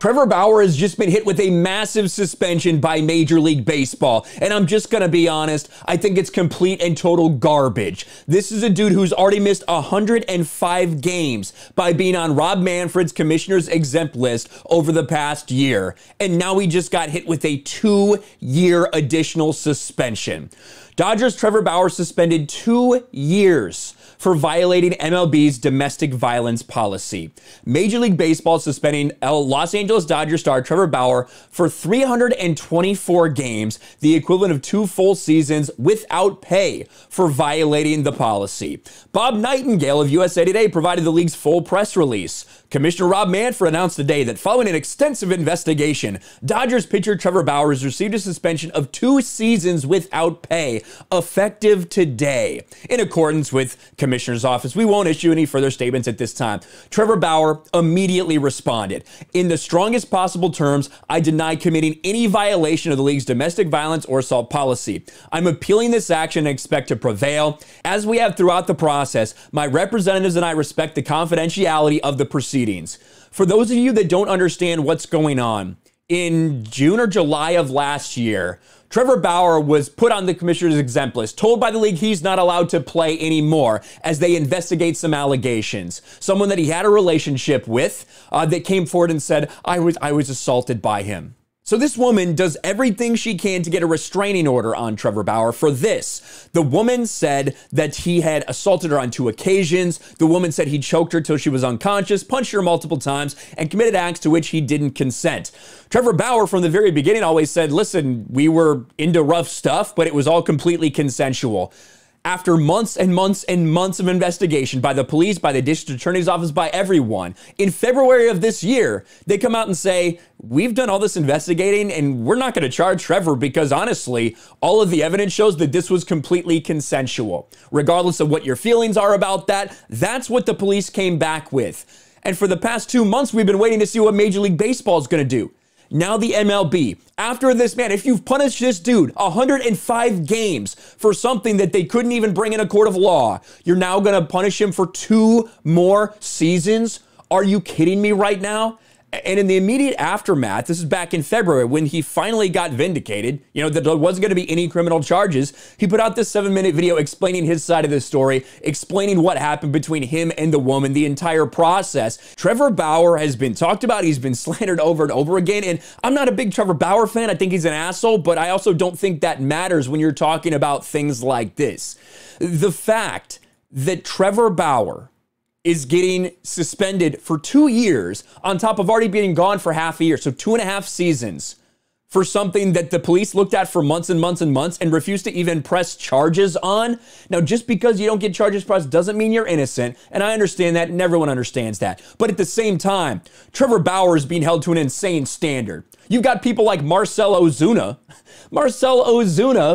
Trevor Bauer has just been hit with a massive suspension by Major League Baseball, and I'm just gonna be honest, I think it's complete and total garbage. This is a dude who's already missed 105 games by being on Rob Manfred's commissioner's exempt list over the past year, and now he just got hit with a 2-year additional suspension. Dodgers Trevor Bauer suspended 2 years for violating MLB's domestic violence policy. Major League Baseball suspending Los Angeles Dodgers star Trevor Bauer for 324 games, the equivalent of 2 full seasons without pay for violating the policy. Bob Nightingale of USA Today provided the league's full press release. Commissioner Rob Manfred announced today that following an extensive investigation, Dodgers pitcher Trevor Bauer has received a suspension of 2 seasons without pay, effective today. In accordance with Commissioner's office, we won't issue any further statements at this time. Trevor Bauer immediately responded. In the strongest possible terms, I deny committing any violation of the league's domestic violence or assault policy. I'm appealing this action and expect to prevail. As we have throughout the process, my representatives and I respect the confidentiality of the proceedings. For those of you that don't understand what's going on, in June or July of last year, Trevor Bauer was put on the commissioner's exempt list, told by the league he's not allowed to play anymore as they investigate some allegations. Someone that he had a relationship with that came forward and said, I was assaulted by him. So this woman does everything she can to get a restraining order on Trevor Bauer for this. The woman said that he had assaulted her on 2 occasions. The woman said he choked her till she was unconscious, punched her multiple times, and committed acts to which he didn't consent. Trevor Bauer from the very beginning always said, listen, we were into rough stuff, but it was all completely consensual. After months and months and months of investigation by the police, by the district attorney's office, by everyone, in February of this year, they come out and say, we've done all this investigating and we're not going to charge Trevor because honestly, all of the evidence shows that this was completely consensual. Regardless of what your feelings are about that, that's what the police came back with. And for the past 2 months, we've been waiting to see what Major League Baseball is going to do. Now the MLB, after this man, if you've punished this dude 105 games for something that they couldn't even bring in a court of law, you're now going to punish him for 2 more seasons? Are you kidding me right now? And in the immediate aftermath, this is back in February when he finally got vindicated, you know, that there wasn't going to be any criminal charges. He put out this 7-minute video explaining his side of the story, explaining what happened between him and the woman, the entire process. Trevor Bauer has been talked about. He's been slandered over and over again. And I'm not a big Trevor Bauer fan. I think he's an asshole, but I also don't think that matters when you're talking about things like this. The fact that Trevor Bauer is getting suspended for 2 years on top of already being gone for half a year. So 2.5 seasons for something that the police looked at for months and months and months and refused to even press charges on. Now, just because you don't get charges pressed doesn't mean you're innocent. And I understand that and everyone understands that. But at the same time, Trevor Bauer is being held to an insane standard. You've got people like Marcel Ozuna,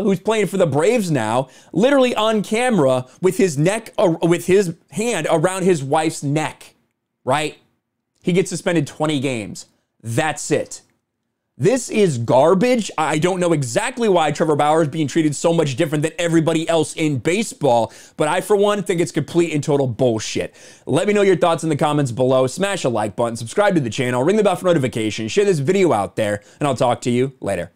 who's playing for the Braves now, literally on camera with his neck, with his hand around his wife's neck, right? He gets suspended 20 games. That's it. This is garbage. I don't know exactly why Trevor Bauer is being treated so much different than everybody else in baseball, but I, for one, think it's complete and total bullshit. Let me know your thoughts in the comments below. Smash a like button, subscribe to the channel, ring the bell for notifications, share this video out there, and I'll talk to you later.